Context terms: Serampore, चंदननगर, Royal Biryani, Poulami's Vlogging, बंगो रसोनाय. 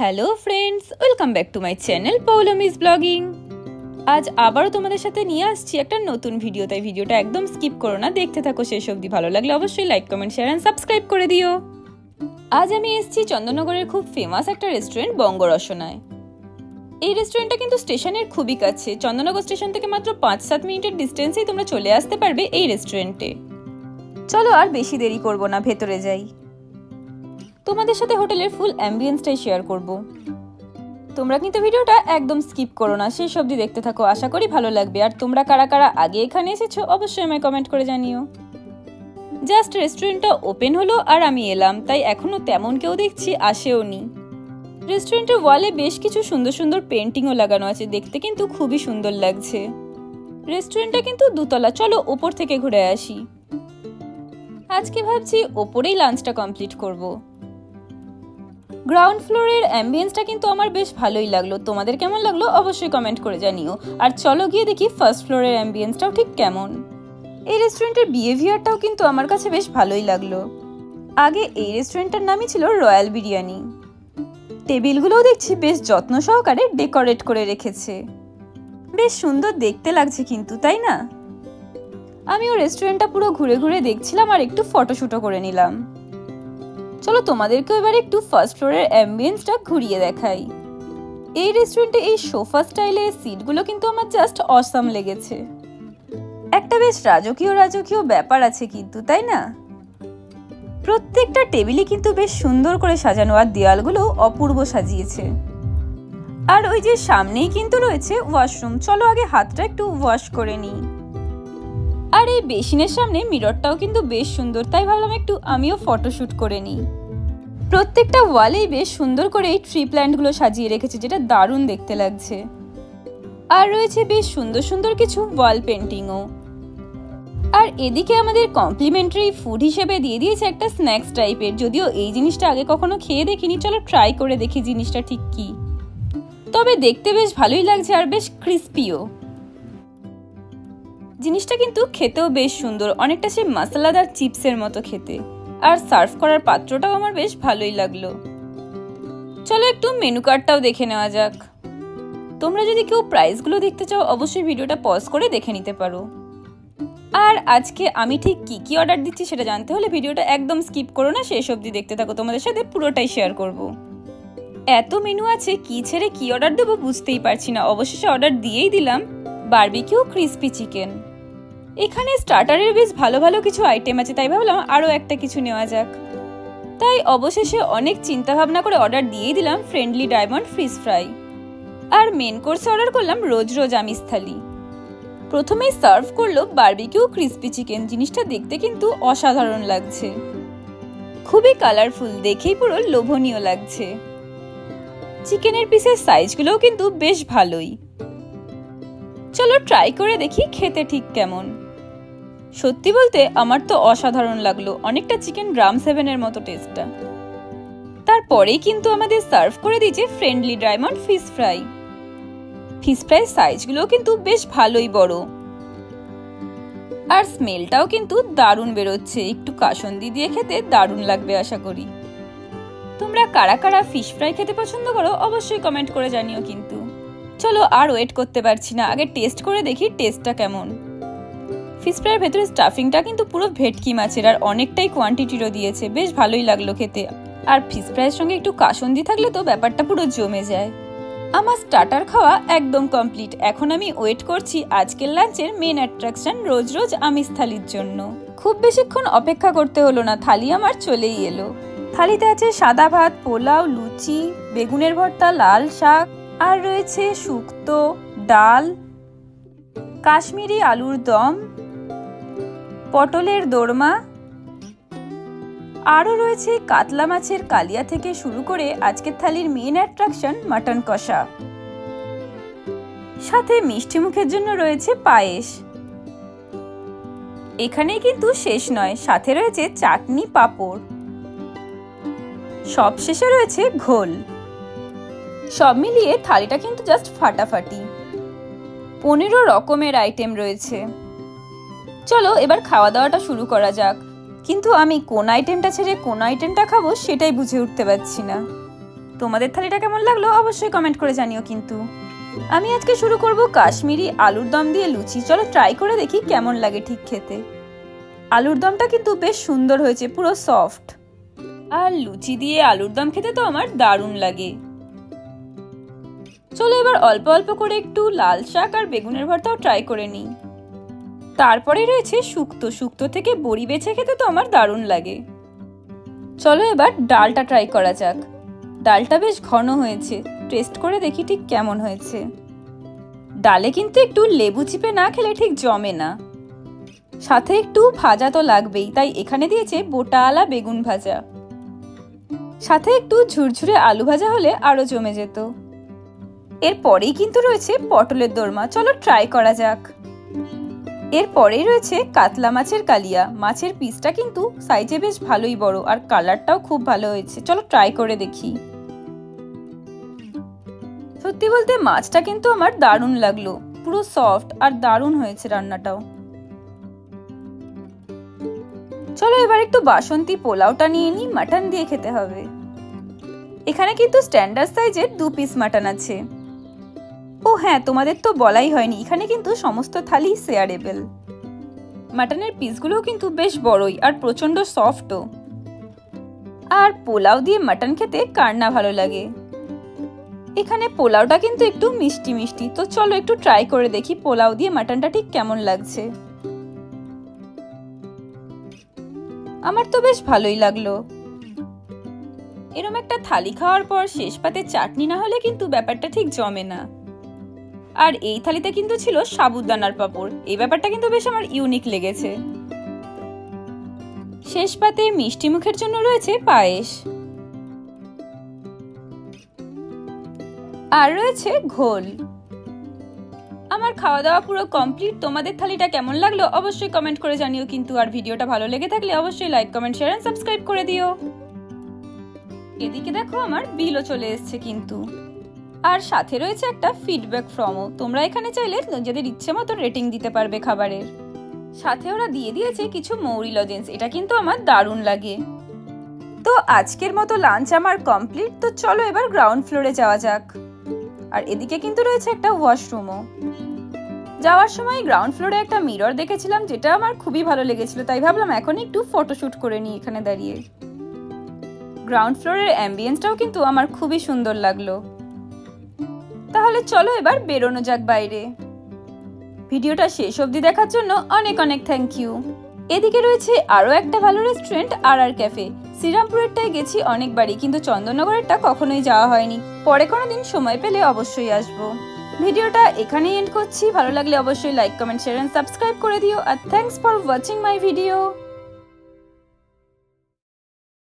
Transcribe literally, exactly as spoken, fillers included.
Hello friends, welcome back to my channel Poulami's blogging. आज आबारो तुम्हारे साथे निये आसछि एकटा नतून भिडियो, ताई भिडियोटा एकदम स्किप करो ना, देखते थाको शेष अब्दि। भालो लागले अवश्यई like comment share and subscribe करे दिओ। आज आमि एसेछि चंदननगरेर खूब फेमास एकटा रेस्टुरेंट बंगो रसोनाय। এই রেস্টুরেন্টটা কিন্তু স্টেশনের খুবই কাছে, চন্দননগর স্টেশন থেকে মাত্র পাঁচ সাত মিনিটের ডিস্টেন্সেই তোমরা চলে আসতে পারবে এই রেস্টুরেন্টে। চলো আর বেশি দেরি করব না, ভেতরে যাই। তোমাদের সাথে হোটেলের ফুল অ্যাম্বিয়েন্সটাই শেয়ার করব। তোমরা কিন্তু ভিডিওটা একদম স্কিপ করো না, শেষ অবধি দেখতে থাকো, আশা করি ভালো লাগবে। আর তোমরা কারা কারা আগে এখানে এসেছো অবশ্যই আমায় কমেন্ট করে জানিও। জাস্ট রেস্টুরেন্টটা ওপেন হলো আর আমি এলাম, তাই এখনো তেমন কেউ দেখছি আসেও নি। रेस्टुरेंटर वाले बेश किछु सुंदर सुंदर पेंटिंगो लागानो आछे, देखते किन्तु खूबी सुंदर लागछे। रेस्टुरेंटटा किन्तु दुतला, चलो ओपर थेके घुरे आसि। आजके भाबछि ओपरेई लांचटा कमप्लीट करबो। ग्राउंड फ्लोरेर एम्बियेंसटा किन्तु आमार बेश भालोई लागलो, तोमादेर केमन लागलो अवश्यई कमेंट करे जानिओ। आर चलो गिये देखि फार्स्ट फ्लोरेर एम्बियेंसटाओ ठीक केमन। एई रेस्टुरेंटेर बिहेवियरटाओ किन्तु आमार काछे बेश भालोई लागलो। आगे एई रेस्टुरेंटटार नामई छिलो रॉयल बिरियानी। टेबिलगुलो देखछि बेश जत्न सहकारे डेकोरेट करे रेखेछे, बेश सुंदर देखते लागछे किन्तु, ताई ना? आमिओ रेस्टुरेंटटा पुरो घुरे घुरे देखछिलाम आर एकटु फटोशुटो करे निलाम। चलो तोमादेरके एबार एकटु फार्स्ट फ्लोरेर एम्बियेंसटा घुरिये देखाई। एई रेस्टुरेंटे एई सोफा स्टाइलेर सीटगुलो किन्तु आमार जास्ट असाम लेगेछे, एकटा बेश राजकीय राजकीय ब्यापार आछे किन्तु, ताई ना? প্রত্যেকটা টেবিলই কিন্তু বেশ সুন্দর করে সাজানো আর দেয়ালগুলো অপূর্ব সাজিয়েছে। আর ওই যে সামনেই কিন্তু রয়েছে ওয়াশরুম, চলো আগে হাতটা একটু ওয়াশ করে নিই। আর এই বেসিনের সামনে মিররটাও কিন্তু বেশ সুন্দর, তাই ভাবলাম একটু আমিও ফটোশুট করে নিই। প্রত্যেকটা ওয়ালেই বেশ সুন্দর করে এই ট্রি প্ল্যান্টগুলো সাজিয়ে রেখেছে, যেটা দারুণ দেখতে লাগছে। আর রয়েছে বেশ সুন্দর সুন্দর কিছু ওয়াল পেন্টিংও। আর এদিকে আমাদের কমপ্লিমেন্টারি ফুড হিসেবে দিয়ে দিয়েছে একটা স্ন্যাক্স টাইপের, যদিও এই জিনিসটা আগে কখনো খেয়ে দেখিনি, চলো ট্রাই করে দেখি জিনিসটা ঠিক কি। তবে দেখতে বেশ ভালোই লাগছে আর বেশ ক্রিস্পিও। জিনিসটা কিন্তু খেতেও বেশ সুন্দর, অনেকটা সেই মশলাদার চিপসের মতো খেতে। আর সার্ভ করার পাত্রটাও আমার বেশ ভালোই লাগলো। চলো একটু মেনু কার্ডটাও দেখে নেওয়া যাক। তোমরা যদি কেউ প্রাইসগুলো দেখতে চাও অবশ্যই ভিডিওটা পজ করে দেখে নিতে পারো। আর আজকে আমি ঠিক কি কি অর্ডার দিচ্ছি সেটা জানতে হলে ভিডিওটা একদম স্কিপ করো না, শেষ অবধি দেখতে থাকো, তোমাদের সাথে পুরোটাই শেয়ার করব। এত মেনু আছে, কি ছেড়ে কি অর্ডার দেব বুঝতেই পারছি না, অবশেষে অর্ডার দিয়েই দিলাম বারবিকিউ ক্রিসপি চিকেন। এখানে স্টার্টারের বেশ ভালো ভালো কিছু আইটেম আছে, তাই ভাবলাম আরও একটা কিছু নেওয়া যাক। তাই অবশেষে অনেক চিন্তাভাবনা করে অর্ডার দিয়েই দিলাম ফ্রেন্ডলি ডায়মন্ড ফিশ ফ্রাই। আর মেন কোর্সে অর্ডার করলাম রোজ রোজ আমিষ থালি। প্রথমেই সার্ভ করলো বারবিকিউ ক্রিসপি চিকেন, জিনিসটা দেখতে কিন্তু অসাধারণ লাগছে, খুবই কালারফুল, দেখেই পুরো লোভনীয় লাগছে। চিকেনের পিসের সাইজগুলোও কিন্তু বেশ ভালোই, চলো ট্রাই করে দেখি খেতে ঠিক কেমন। সত্যি বলতে আমার তো অসাধারণ লাগলো, অনেকটা চিকেন গ্রাম সেভেনের মতো টেস্টটা। তারপরেই কিন্তু আমাদের সার্ভ করে দিয়েছে friendly diamond fish fry. Fish fry সাইজগুলো কিন্তু বেশ ভালোই বড়, আর স্মেলটাও কিন্তু দারুণ বেরোচ্ছে, একটু কাসুন্দি দিয়ে খেতে দারুণ লাগবে আশা করি। তোমরা কারা কারা ফিশ ফ্রাই খেতে পছন্দ করো অবশ্যই কমেন্ট করে জানিও কিন্তু। চলো আর ওয়েট করতে পারছি না, আগে টেস্ট করে দেখি টেস্টটা কেমন। ফিশ ফ্রাইয়ের ভেতরে স্টাফিংটা কিন্তু পুরো ভেটকি মাছের, আর অনেকটাই কোয়ান্টিটিরও দিয়েছে, বেশ ভালোই লাগলো খেতে। আর ফিশ ফ্রাইয়ের সঙ্গে একটু কাসুন্দি থাকলে তো ব্যাপারটা পুরো জমে যায়। আমার স্টার্টার খাওয়া একদম কমপ্লিট, এখন আমি ওয়েট করছি আজকের লাঞ্চের মেন অ্যাট্রাকশন রোজ রোজ আমিষ থালির জন্য। খুব বেশিক্ষণ অপেক্ষা করতে হলো না, থালি আমার চলেই এলো। থালিতে আছে সাদা ভাত, পোলাও, লুচি, বেগুনের ভর্তা, লাল শাক, আর রয়েছে শুক্তো, ডাল, কাশ্মীরি আলুর দম, পটলের দোরমা, আরও রয়েছে কাতলা মাছের কালিয়া থেকে শুরু করে আজকের থালির মেন অ্যাট্রাকশন মাটন কষা। সাথে মিষ্টি মুখের জন্য রয়েছে পায়েস। এখানে কিন্তু শেষ নয়, সাথে রয়েছে চাটনি, পাঁপড়, সব শেষে রয়েছে ঘোল। সব মিলিয়ে থালিটা কিন্তু জাস্ট ফাটাফাটি, পনেরো রকমের আইটেম রয়েছে। চলো এবার খাওয়া দাওয়াটা শুরু করা যাক, কিন্তু আমি কোন আইটেমটা ছেড়ে কোন আইটেমটা খাবো সেটাই বুঝে উঠতে পারছি না। তোমাদের থালিটা কেমন লাগলো অবশ্যই কমেন্ট করে জানিও। কিন্তু আমি আজকে শুরু করব কাশ্মীরি আলুর দম দিয়ে লুচি। চলো ট্রাই করে দেখি কেমন লাগে ঠিক খেতে। আলুর দমটা কিন্তু বেশ সুন্দর হয়েছে, পুরো সফট, আর লুচি দিয়ে আলুর দম খেতে তো আমার দারুণ লাগে। চলো এবার অল্প অল্প করে একটু লাল শাক আর বেগুনের ভর্তাও ট্রাই করে নিই। তারপরে রয়েছে শুক্তো, শুক্তো থেকে বড়ি বেছে খেতে তো আমার দারুণ লাগে। চলো এবার ডালটা ট্রাই করা যাক। ডালটা বেশ ঘন হয়েছে, টেস্ট করে দেখি ঠিক কেমন হয়েছে। ডালে কিন্তু একটু লেবু চিপে না খেলে ঠিক জমে না, সাথে একটু ভাজা তো লাগবেই, তাই এখানে দিয়েছে বোটাওয়ালা বেগুন ভাজা, সাথে একটু ঝুরঝুরে আলু ভাজা হলে আরও জমে যেত। এরপরেই কিন্তু রয়েছে পটলের দোরমা, চলো ট্রাই করা যাক। এরপরেই রয়েছে কাতলা মাছের কালিয়া। মাছের পিসটা কিন্তু সাইজে বেশ ভালোই বড়, আর কালারটাও খুব ভালো হয়েছে, চলো ট্রাই করে দেখি। সত্যি বলতে মাছটা কিন্তু আমার দারুণ লাগলো, পুরো সফট আর দারুণ হয়েছে রান্নাটাও। চলো এবার একটু বাসন্তী পোলাওটা নিয়ে নিই, মাটন দিয়ে খেতে হবে। এখানে কিন্তু স্ট্যান্ডার্ড সাইজের দু পিস মাটন আছে। ও হ্যাঁ, তোমাদের তো বলাই হয়নি, এখানে কিন্তু সমস্ত থালি শেয়ারেবল। মাটনের পিসগুলোও কিন্তু বেশ বড়ই আর প্রচণ্ড সফটও, আর পোলাও দিয়ে মাটন খেতে কার না ভালো লাগে। এখানে পোলাওটা কিন্তু একটু মিষ্টি মিষ্টি, তো চলো একটু ট্রাই করে দেখি পোলাও দিয়ে মাটনটা ঠিক কেমন লাগছে। আমার তো বেশ ভালোই লাগলো। এরম একটা থালি খাওয়ার পর শেষ পাতে চাটনি না হলে কিন্তু ব্যাপারটা ঠিক জমে না। আর এই থালিতে কিন্তু ছিল সাবুদানার পাপড়, এই ব্যাপারটা কিন্তু বেশ আমার ইউনিক লেগেছে। শেষ পাতে মিষ্টি মুখের জন্য রয়েছে পায়েস, আর রয়েছে ঘোল। আমার খাওয়া দাওয়া পুরো কমপ্লিট। তোমাদের থালিটা কেমন লাগলো অবশ্যই কমেন্ট করে জানিও কিন্তু, আর ভিডিওটা ভালো লেগে থাকলে অবশ্যই like, comment, share and subscribe করে দিও। এদিকে দেখো আমার বিলও চলে এসছে কিন্তু, আর সাথে রয়েছে একটা ফিডব্যাক ফর্মও। তোমরা এখানে চাইলে নিজেদের ইচ্ছে মতো রেটিং দিতে পারবে খাবারের। সাথে ওরা দিয়ে দিয়েছে কিছু মৌরি লজেন্স, এটা কিন্তু আমার দারুণ লাগে। তো আজকের মতো লাঞ্চ আমার কমপ্লিট। তো চলো এবার গ্রাউন্ড ফ্লোরে যাওয়া যাক। আর এদিকে কিন্তু রয়েছে একটা ওয়াশরুমও। যাওয়ার সময় গ্রাউন্ড ফ্লোরে একটা মিরর দেখেছিলাম, যেটা আমার খুবই ভালো লেগেছিল, তাই ভাবলাম এখন একটু ফটোশুট করে নিই এখানে দাঁড়িয়ে। গ্রাউন্ড ফ্লোরের অ্যাম্বিয়েন্সটাও কিন্তু আমার খুবই সুন্দর লাগলো। তাহলে চলো এবার বেরোনো যাক বাইরে। ভিডিওটা শেষ অবধি দেখার জন্য অনেক অনেক থ্যাংক ইউ। এদিকে রয়েছে আরও একটা ভালো রেস্টুরেন্ট, আর আর ক্যাফে। শ্রীরামপুরেরটায় গেছি অনেকবারই, কিন্তু চন্দননগরেরটা কখনোই যাওয়া হয়নি। পরে কোনো দিন সময় পেলে অবশ্যই আসবো। ভিডিওটা এখানেই এন্ড করছি। ভালো লাগলে অবশ্যই like, comment, share and subscribe করে দিও। আর thanks for watching my video.